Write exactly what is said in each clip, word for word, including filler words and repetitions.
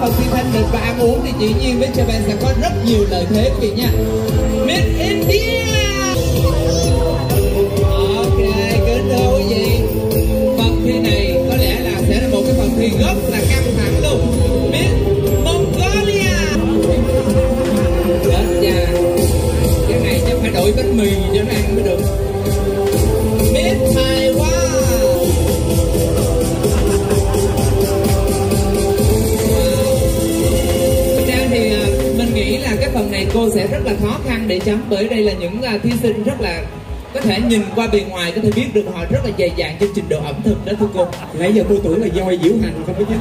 phần thi thanh lịch và ăn uống thì dĩ nhiên với Japan sẽ có rất nhiều lợi thế quý vị nha. Miss India. Ok, kính thưa quý vị, phần thi này có lẽ là sẽ là một cái phần thi rất là căng thẳng luôn. Miss Mongolia. Chết cha, cái này chắc phải đổi bánh mì cho nó ăn mới được. Miss Taiwan. Là cái phần này cô sẽ rất là khó khăn để chấm, bởi đây là những uh, thí sinh rất là có thể nhìn qua bề ngoài có thể biết được họ rất là dày dạn trên trình độ ẩm thực đó thưa cô. Nãy giờ cô tưởng là voi diễu hành không có chứ.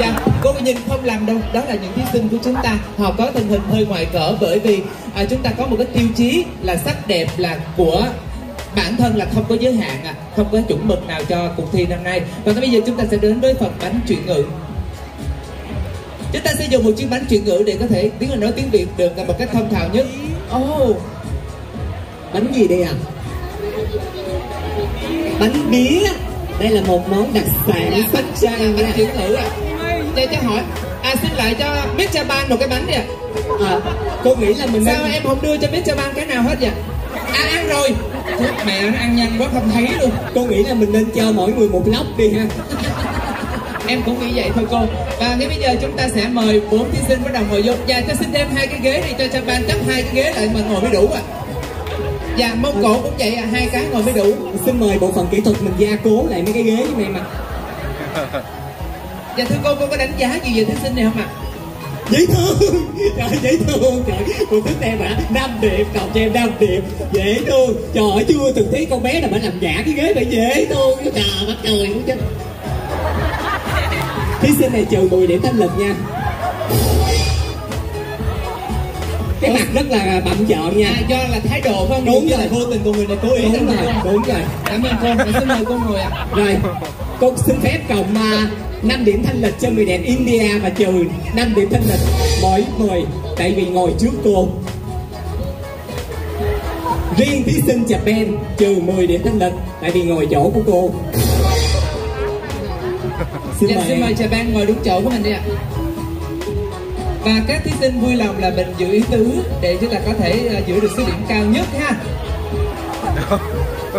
Dạ, cô nhìn không làm đâu, đó là những thí sinh của chúng ta, họ có tình hình hơi ngoại cỡ bởi vì uh, chúng ta có một cái tiêu chí là sắc đẹp là của bản thân, là không có giới hạn, à, không có chuẩn mực nào cho cuộc thi năm nay. Và bây giờ chúng ta sẽ đến với phần bánh truyện ngự. Chúng ta sẽ dùng một chiếc bánh truyện ngữ để có thể tiếng Anh nói tiếng Việt được một cách thông thạo nhất. Oh, bánh gì đây ạ? À? Bánh bía. Đây là một món đặc sản Bắc Giang. Bánh, bánh truyện ngữ ạ. À. Đây cho hỏi, à xin lại cho Bé Ba một cái bánh đi ạ. À. À, cô nghĩ là mình sao đang... em không đưa cho Bé Ba cái nào hết vậy? À ăn rồi. Thôi, mẹ nó ăn nhanh quá không thấy luôn. Cô nghĩ là mình nên cho mỗi người một lóc đi ha. Em cũng nghĩ vậy thôi cô. Và ngay bây giờ chúng ta sẽ mời bốn thí sinh bắt đầu ngồi vô. Dạ cho xin thêm hai cái ghế đi cho Japan, chắc hai cái ghế lại mà ngồi mới đủ ạ. À. Dạ Mông Cổ cũng vậy à, hai cái ngồi mới đủ. Xin mời bộ phận kỹ thuật mình gia cố lại mấy cái ghế như này mà. Dạ thưa cô, cô có đánh giá gì về thí sinh này không ạ? À? Dễ thương, trời dễ thương, trời cô thích em ạ, năm điểm, cộng cho em năm điểm, dễ thương. Trời ơi chưa từng thấy con bé nào mà làm giả cái ghế phải dễ thương, trời mắt trời cũng chứ. Thí sinh này trừ mười điểm thanh lịch nha. Cái mặt rất là bậm trợn nha. À, do là thái độ phải không? Đúng, đúng rồi, vô tình con người này cố ý. Đúng rồi, rồi, đúng rồi. Cảm ơn cô, xin mời cô ngồi ạ. À. Rồi, cô xin phép cộng uh, năm điểm thanh lịch cho người đẹp India và trừ năm điểm thanh lịch mỗi mười. Tại vì ngồi trước cô. Riêng thí sinh Japan trừ mười điểm thanh lịch tại vì ngồi chỗ của cô. Xin, dạ, xin mời Japan ngồi đúng chỗ của mình đi ạ. Và các thí sinh vui lòng là mình giữ ý tứ để chúng ta có thể giữ được số điểm cao nhất ha.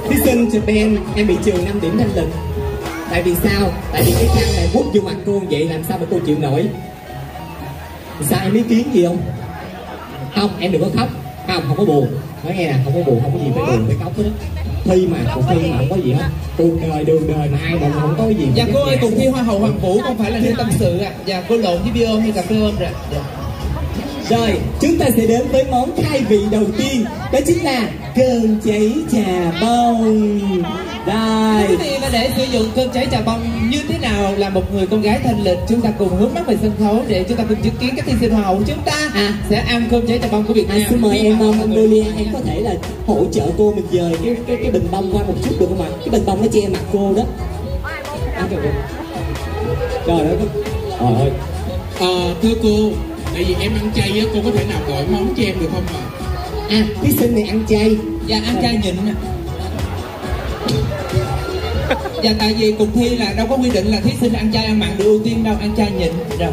Thí sinh Japan em bị trừ năm điểm thanh lịch. Tại vì sao? Tại vì cái khăn này quất vô mặt cô vậy làm sao mà cô chịu nổi. Sao em ý kiến gì không? Không, em đừng có khóc. Không, không có buồn. Nói nghe nè, không có buồn, không có gì phải buồn, phải khóc hết á. Thi mà, cuộc thi mà không có gì hết. Cuộc đời, đường đời mà ai mà không có gì. Dạ cô ơi, cuộc thi Hoa hậu Hoàng Vũ không phải là nơi tâm sự ạ. À. Dạ cô lộn với bia ôm hay cà phê ôm rồi. Dạ. Rồi, chúng ta sẽ đến với món khai vị đầu tiên. Đó chính là cơm cháy chà bông. Đây. Quý vị, và để sử dụng cơm cháy chà bông như thế nào là một người con gái thanh lịch, chúng ta cùng hướng mắt về sân khấu để chúng ta cùng chứng kiến các thí sinh Hoa hậu chúng ta à, sẽ ăn cơm cháy chà bông của Việt Nam. À, xin mời em Mongolia, em có thể là hỗ trợ cô mình dời cái cái, cái bình bông qua một chút được không ạ? Cái bình bông nó che mặt cô đó. À, trời ơi. Trời ơi. Trời ơi. À, thưa cô, tại vì em ăn chay á, cô có thể nào gọi món cho em được không ạ? À? À, thí sinh này ăn chay. Dạ, ăn chay nhịn nè. Dạ, tại vì cuộc thi là đâu có quy định là thí sinh ăn chay ăn mặn được ưu tiên đâu, ăn chay nhịn rồi.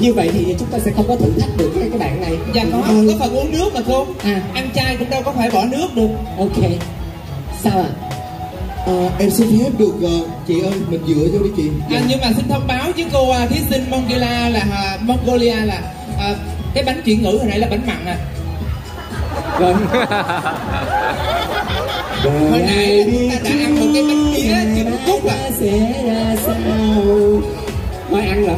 Như vậy thì chúng ta sẽ không có thử thách được với các bạn này. Dạ, có, ừ. Có phần uống nước mà cô. À, ăn chay cũng đâu có phải bỏ nước được. Ok. Sao ạ? À? À, em xin phép được uh, chị ơi, mình dựa vô đi chị. À, nhưng mà xin thông báo với cô uh, thí sinh Mongolia là uh, Mongolia là uh, cái bánh chuyển ngữ hồi nãy là bánh mặn à. Rồi. Hồi nãy ta đã ăn một cái bánh kia chị Phú Cúc à. Thôi ăn rồi.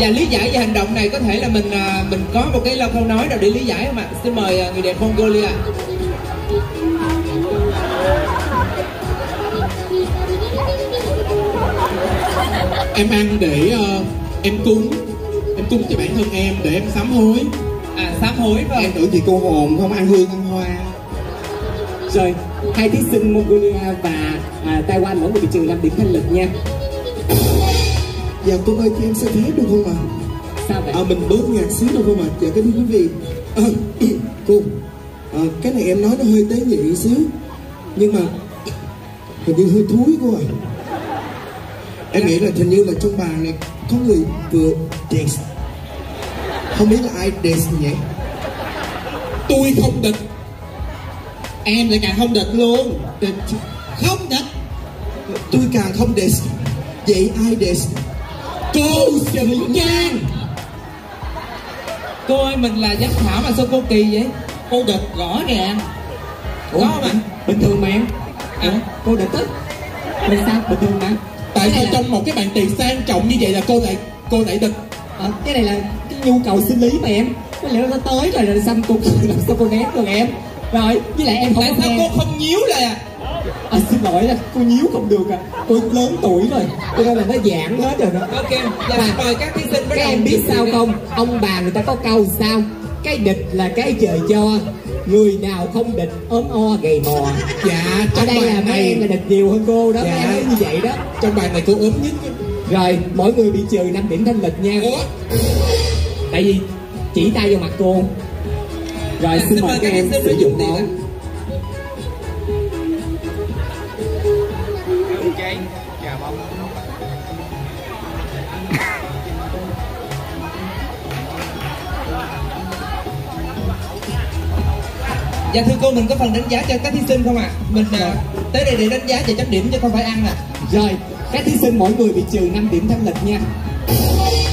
Và lý giải về hành động này có thể là mình uh, mình có một cái câu nói nào để lý giải không ạ? À? Xin mời uh, người đẹp Mongolia. Em ăn để uh, em cúng em cúng cho bản thân em để em sám hối. À sám hối và em tưởng chị cô hồn không ăn hương ăn hoa. Rồi hai thí sinh Mongolia và à, Taiwan mỗi người bị trừ năm điểm thanh lịch nha. Dạ cô ơi cho em xin phép được không ạ? À? Sao vậy? À, mình bớt nhạc xíu được không ạ? À? Dạ kính thưa quý vị à, cô à, cái này em nói nó hơi tế nhị xíu nhưng mà hình như hơi thúi cô ạ. À. Em nghĩ là hình như là trong bàn này có người vừa dance. Không biết là ai dance vậy? Tôi không địch. Em lại càng không địch luôn. Địch không địch. Tôi càng không dance. Vậy ai dance? Cô Sửu Nhan. Cô ơi, mình là giám khảo mà sao cô kỳ vậy? Cô địch rõ ràng. Ủa, đó mà bình thường mà em. À, cô địch tức. Tại sao bình thường mà? Tại sao trong một cái bàn tiệc sang trọng như vậy là cô lại cô lại địch? À, cái này là cái nhu cầu sinh lý mà em. Có lẽ nó tới rồi rồi xong cô làm sao cô nén được em? Rồi với lại em không. Tại sao nghe. Cô không nhíu là? À, xin lỗi là cô nhíu không được à. Cô lớn tuổi rồi, cho nên là nó giãn hết rồi đó. Ok, mời các thí sinh. Các em biết sao không? Ông bà người ta có câu sao? Cái địch là cái trời cho, người nào không địch ốm o gầy mò. Dạ, ở đây là mấy em là địch nhiều hơn cô đó. Dạ, em như vậy đó. Trong bài này cô ốm nhất. Rồi, mỗi người bị trừ năm điểm thanh lịch nha. Ủa? Tại vì chỉ tay vào mặt cô. Rồi, xin mời các em sử dụng món. Dạ thưa cô, mình có phần đánh giá cho các thí sinh không ạ? À? Mình à, tới đây để đánh giá và chấm điểm chứ không phải ăn à. Rồi, các thí sinh mỗi người bị trừ năm điểm thanh lịch nha.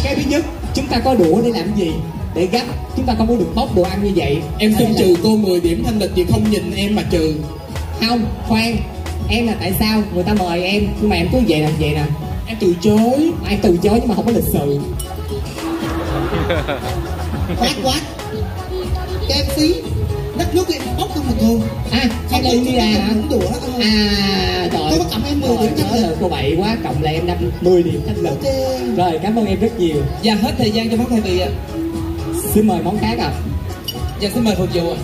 Cái thứ nhất, chúng ta có đũa để làm gì? Để gắp, chúng ta không có được bóc đồ ăn như vậy. Em xin trừ là... cô mười điểm thanh lịch vì không nhìn em mà trừ. Không, khoan, em là tại sao người ta mời em nhưng mà em cứ vậy làm vậy nè. Em từ chối, em từ chối nhưng mà không có lịch sự. Quát quát. Các em xí. Đất nước em bóc không mà cô. À, không đi ra hả? Cũng đùa đó. À, trời. Tôi có cộng em mười điểm thanh lực. Cô bậy quá, cộng là em năm mười điểm thanh lực. Rồi, cảm ơn em rất nhiều. Dạ, hết thời gian cho món khai vị ạ. Xin mời món khác ạ. Dạ, xin mời phục vụ ạ.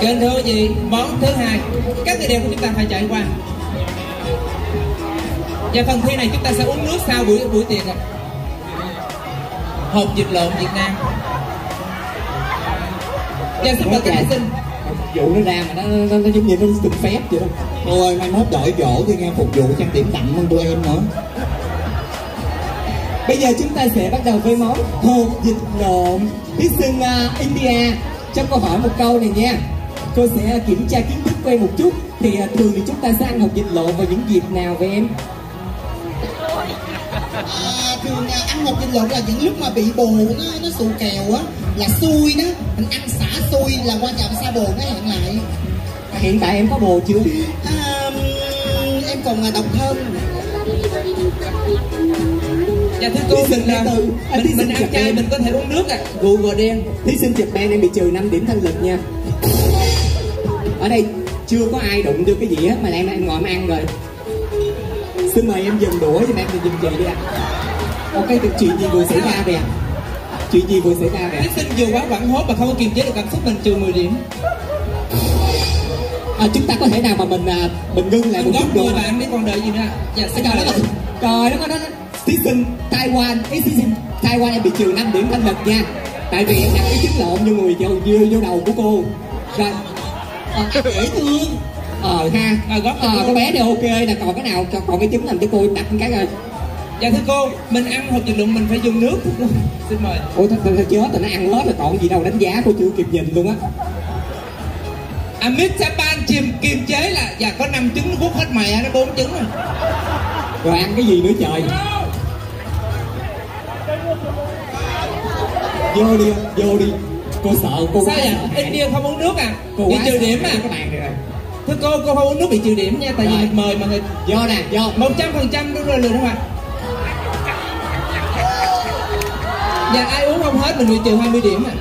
Kênh thưa gì, món thứ hai. Các địa điểm của chúng ta phải chạy qua. Dạ, phần thi này chúng ta sẽ uống nước sau buổi buổi tiệc ạ. Hộp vịt lộn Việt Nam. Dạ xin mời các thí sinh. Vụ nó ra mà nó nó nó giống như nó được phép vậy đó. Cô ơi, mai mốt đổi chỗ thì nghe phục vụ trang điểm tặng hơn tụi em nữa. Bây giờ chúng ta sẽ bắt đầu với món hột vịt lộn. Thí sinh uh, India cho cô hỏi một câu này nha. Cô sẽ kiểm tra kiến thức của em một chút. Thì uh, thường thì chúng ta sẽ ăn hột vịt lộn vào những dịp nào vậy em? À, thường à, ăn hột vịt lộn là những lúc mà bị bồ nó nó xù kèo á, là xui đó, mình ăn xả xui là qua nhà xa bồ nó hẹn lại. Hiện tại em có bồ chưa? À, em còn là độc thân. Dạ thưa cô, mình là từ mình, mình ăn chay mình có thể uống nước à. Gù gò đen. Thí sinh chụp đen em bị trừ năm điểm thanh lịch nha. Ở đây chưa có ai đụng được cái gì hết mà em em ngồi mà ăn rồi. Xin mời em dừng đũa giùm em, dừng chị đi ạ. Ok, được, chuyện gì vừa xảy ra vậy ạ? Chuyện gì vừa xảy ra vậy ạ? Thí sinh vừa quá hoảng hốt mà không có kiềm chế được cảm xúc, mình trừ mười điểm. À, chúng ta có thể nào mà mình à, mình ngưng lại mình một chút được không? Bạn đi còn đợi gì nữa? Dạ, xin trời đất ơi. Trời đất ơi, thí sinh Taiwan, thí sinh Taiwan em bị trừ năm điểm thanh lịch nha. Tại vì em đặt cái trứng lộn như người vô vô đầu của cô. Rồi. À, dễ thương. Ờ ha, à, góp à, cô bé này ok là còn cái nào, còn cái trứng làm cho cô đặt cái rồi. Dạ thưa cô, mình ăn hột vịt lộn mình phải dùng nước. Xin mời. Ủa thật thật chết rồi, nó ăn hết rồi còn gì đâu, đánh giá cô chưa kịp nhìn luôn á. Amit Sapan chìm kiềm chế là dạ có năm trứng nó vuốt hết mẹ nó bốn trứng rồi. Rồi ăn cái gì nữa trời. Vô đi, vô đi. Cô sợ cô. Sao vậy? India không uống nước à? Đi trừ điểm à? Các bạn này rồi. Thưa cô, cô không uống nước bị trừ điểm nha, tại rồi. Vì mời mọi người do nè, do một trăm phần trăm đúng rồi luôn không ạ? Dạ ai uống không hết mình bị trừ hai mươi điểm à.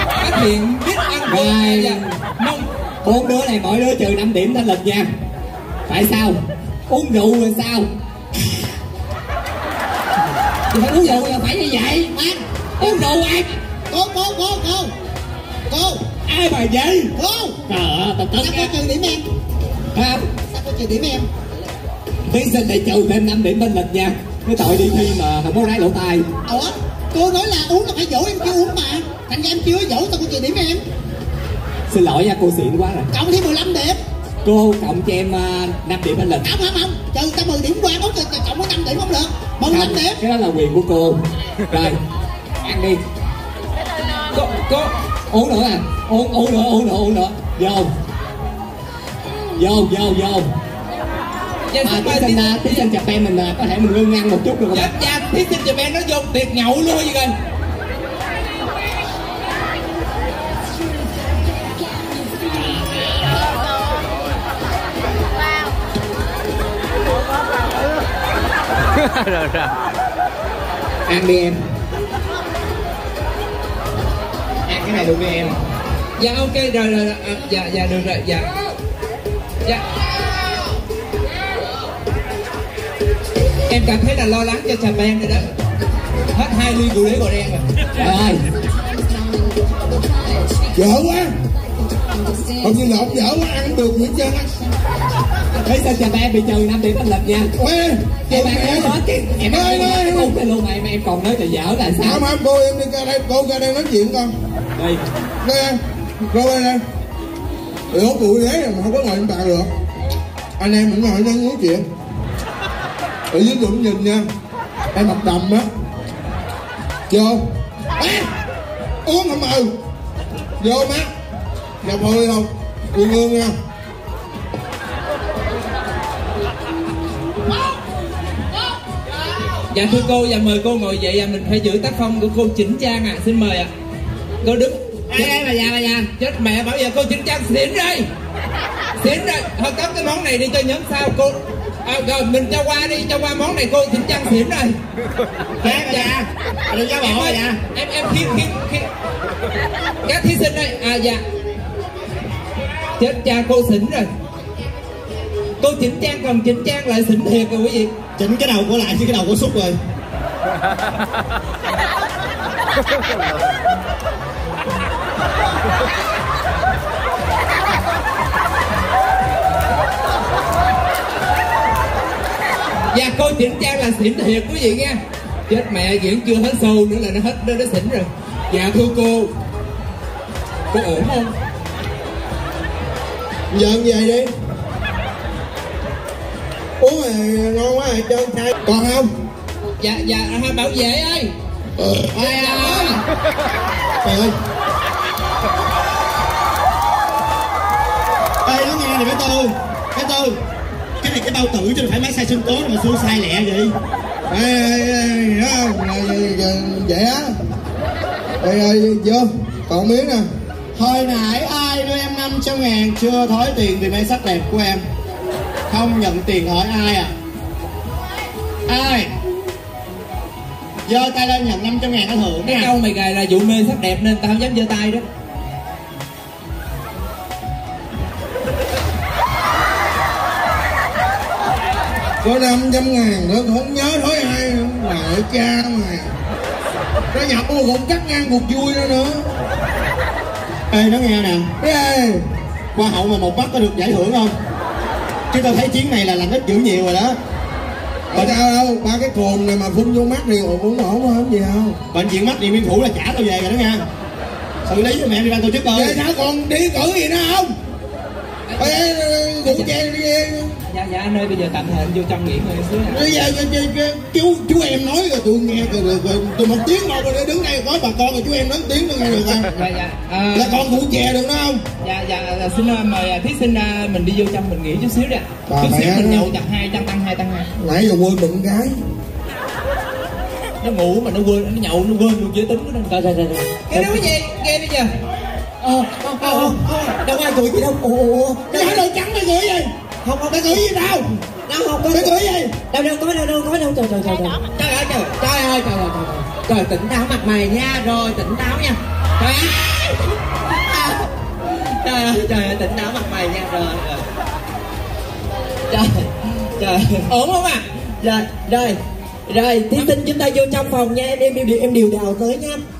Phát hiện biết ăn rồi. Dạ. Mong bốn đứa này mỗi đứa trừ năm điểm thanh lịch nha. Tại sao? Uống rượu rồi sao? Thì phải uống rượu là phải như vậy anh. Uống rượu anh. Cô, cô, cô, cô. Cô. Ai mà vậy? Cô. Trời ơi, sao có trừ điểm em? Hả? Sao có trừ điểm em? Thí sinh để trừ thêm năm điểm bên lịch nha. Cái tội đi khi mà không có rái lỗ tai. Ủa, cô nói là uống là phải dỗ em, kêu uống mà. Thành ra em chưa dỗ, tao có chị điểm em. Xin lỗi nha, cô xịn quá rồi. Cộng thêm mười lăm điểm. Cô cộng cho em năm điểm anh Lịch. Không, không, không, trừ tao mười điểm qua, có cộng có năm điểm không được. Mười lăm điểm. Cái đó là quyền của cô. Rồi, ăn đi. Cô, cô, uống nữa à? Uống, uống nữa, uống nữa, uống nữa. Vô. Vô, vô, vô. À, thí sinh, thí sinh Japan mình có thể mình ngưng ăn một chút được không? Chết cha, thí sinh Japan nó vô tiệc nhậu luôn vậy kìa. Rồi, rồi. Ăn đi em. Ăn cái này luôn đi em. Dạ ok, rồi rồi, rồi. À, dạ, dạ được rồi, dạ. Dạ. Em cảm thấy là lo lắng cho Japan rồi đó. Hết hai ly rượu đế bò đen rồi. Trời ơi. Dở quá. Không như lộn dở quá, ăn được nữa trơn á. Thấy sao Japan bị trừ năm điểm anh Lịch nha. Ê, em em nói chứ. Em ơi, ơi, luôn mà em em còn nói trời dở là sao? Không, không, cô em đi ra đây, cô ra đây nói chuyện con. Đây. Đây, cô đây đây. Ủa, rượu đế mà không có ngồi trên bàn được. Anh em cũng ngồi đang nói chuyện. Ở dưới cũng nhìn nha, em mập đầm á, vô, à, uống không ừ, vô má, nhập hơi không, yên ương nha, dạ thưa cô, dạ mời cô ngồi dậy, dạ mình phải giữ tác phong của cô chỉnh trang ạ, à. Xin mời ạ, à. Cô đứng, ai ai bà già bà già, chết mẹ bảo giờ cô chỉnh trang xỉn rồi, xỉn rồi, thôi cấm cái món này đi cho nhóm sao cô. À, rồi mình cho qua đi, cho qua món này cô chỉnh trang xỉn rồi. Dạ dạ. Đừng cho bỏ dạ. Em em khiếp khiếp khiếp. Các thí sinh đây. À dạ. Chết cha cô xỉn rồi. Cô chỉnh trang còn chỉnh trang lại xỉn thiệt rồi quý vị. Chỉnh cái đầu của lại chứ cái đầu của xúc rồi. Dạ cô chỉnh trang là xỉn thiệt quý vị nghe. Chết mẹ diễn chưa hết show nữa là nó hết nó, nó xỉn rồi. Dạ thưa cô. Cô ổn không? Giận về đi. Uống à, ngon quá à, trơn trai. Còn không? Dạ dạ hai bảo vệ ơi. Ờ. Ai à, ơi. Trời ơi. Ê nó nghe này bé Tư. Bé Tư. Cái này cái bao tử chứ phải máy sai sân tố mà xua sai lẹ vậy. Ê ê ê, không? Vậy á. Ê ê, vô, còn miếng nè. Hồi nãy ai đưa em năm trăm ngàn chưa thói tiền vì mê sắc đẹp của em. Không nhận tiền hỏi ai à? Ai? Giơ tay lên nhận năm trăm ngàn nó thưởng. Cái câu mày gài là vụ mê sắc đẹp nên tao không dám giơ tay đó. Có năm trăm ngàn nữa không nhớ thôi ai không? Lợi cha mà. Nó nhập vô cũng cắt ngang cuộc vui nữa nữa. Ê nó nghe nè. Ê hoa hậu mà một bắt có được giải thưởng không? Chứ tao thấy chiến này là làm ít dữ nhiều rồi đó. Bệnh sao đâu, ba cái cồn này mà phun vô mắt đi uống ổn không gì không? Bệnh viện mắt điện biên Phủ là trả tao về rồi đó nha. Xử lý cho mẹ đi ra tổ chức ơi. Vậy sao còn đi cử gì nữa không? Ê cụ che đi em. Dạ dạ anh ơi bây giờ tạm thời anh vô trong nghỉ ngơi xíu nè. Dạ dạ dạ chú chú em nói rồi tụi nghe rồi rồi tụi một tiếng một rồi đứng đây có bà con rồi chú em nói tiếng luôn nghe được không? Dạ dạ. À, là con cụ chè được đó không? Dạ dạ xin mời thí sinh mình đi vô trong mình nghỉ chút xíu đi. Chút xíu mình nhậu chặt hai tăng tăng hai tăng hai. Nãy giờ quên bụng cái. Nó ngủ mà nó quên nó nhậu nó quên luôn giới tính của nó. Rồi rồi rồi. Cái đó cái gì? Nghe bây giờ. Ờ ờ ờ đâu ai cười gì đâu. Ủa cái đó đồ trắng nó cười gì? Không không cái cưới gì đâu đâu không cái cưới gì đâu đâu có đâu đâu có đâu trời trời trời trời trời ơi trời trời ơi trời trời trời tỉnh táo mặt mày nha rồi tỉnh táo nha trời ơi trời ơi tỉnh táo mặt mày nha rồi trời trời ổn không ạ? Rồi rồi rồi thí sinh chúng ta vô trong phòng nha em em điều em điều đào tới nha.